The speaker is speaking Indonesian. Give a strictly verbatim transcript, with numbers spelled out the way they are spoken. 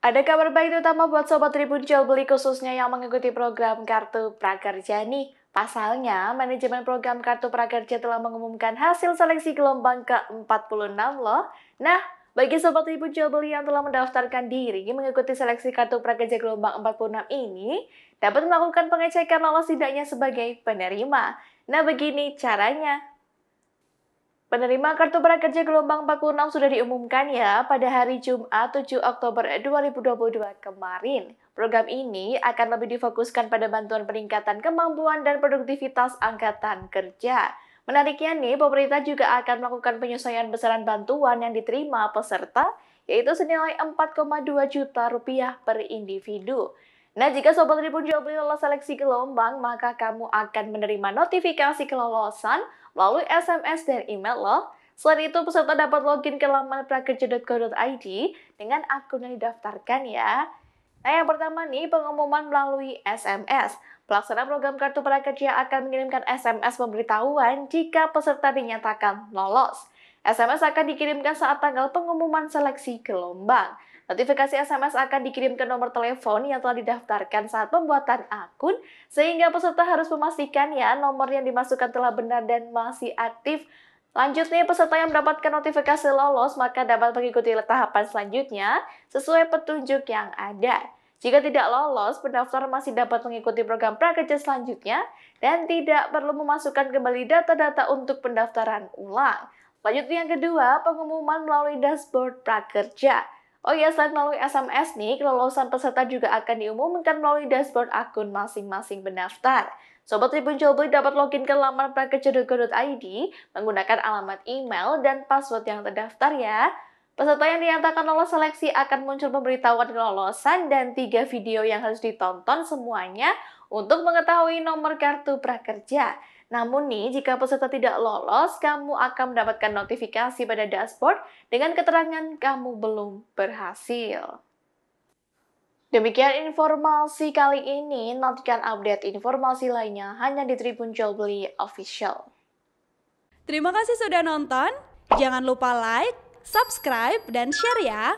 Ada kabar baik terutama buat Sobat Tribunjualbeli khususnya yang mengikuti program Kartu Prakerja nih. Pasalnya, manajemen program Kartu Prakerja telah mengumumkan hasil seleksi gelombang ke empat puluh enam loh. Nah, bagi Sobat Tribunjualbeli yang telah mendaftarkan diri mengikuti seleksi Kartu Prakerja gelombang empat puluh enam ini, dapat melakukan pengecekan lolos tidaknya sebagai penerima. Nah, begini caranya. Penerima Kartu Prakerja gelombang empat puluh enam sudah diumumkan ya pada hari Jumat tujuh Oktober dua ribu dua puluh dua kemarin. Program ini akan lebih difokuskan pada bantuan peningkatan kemampuan dan produktivitas angkatan kerja. Menariknya nih, pemerintah juga akan melakukan penyesuaian besaran bantuan yang diterima peserta, yaitu senilai empat koma dua juta rupiah per individu. Nah, jika Sobat Tribunjualbeli lolos seleksi gelombang, maka kamu akan menerima notifikasi kelolosan melalui S M S dan email loh. Selain itu, peserta dapat login ke laman prakerja titik go titik i d dengan akun yang didaftarkan ya. Nah, yang pertama nih, pengumuman melalui S M S. Pelaksana program Kartu Prakerja akan mengirimkan S M S pemberitahuan jika peserta dinyatakan lolos. S M S akan dikirimkan saat tanggal pengumuman seleksi gelombang. Notifikasi S M S akan dikirimkan nomor telepon yang telah didaftarkan saat pembuatan akun, sehingga peserta harus memastikan ya nomor yang dimasukkan telah benar dan masih aktif. Lanjutnya, peserta yang mendapatkan notifikasi lolos maka dapat mengikuti tahapan selanjutnya sesuai petunjuk yang ada. Jika tidak lolos, pendaftar masih dapat mengikuti program prakerja selanjutnya dan tidak perlu memasukkan kembali data-data untuk pendaftaran ulang. Lanjutnya yang kedua, pengumuman melalui dashboard prakerja. Oh ya, selain melalui S M S nih, kelolosan peserta juga akan diumumkan melalui dashboard akun masing-masing pendaftar. Sobat Tribunjualbeli dapat login ke laman prakerja titik go titik i d menggunakan alamat email dan password yang terdaftar ya. Peserta yang dinyatakan lolos seleksi akan muncul pemberitahuan kelolosan dan tiga video yang harus ditonton semuanya untuk mengetahui nomor kartu prakerja. Namun nih, jika peserta tidak lolos, kamu akan mendapatkan notifikasi pada dashboard dengan keterangan kamu belum berhasil. Demikian informasi kali ini, nantikan update informasi lainnya hanya di Tribunjualbeli Official. Terima kasih sudah nonton, jangan lupa like, subscribe, dan share ya!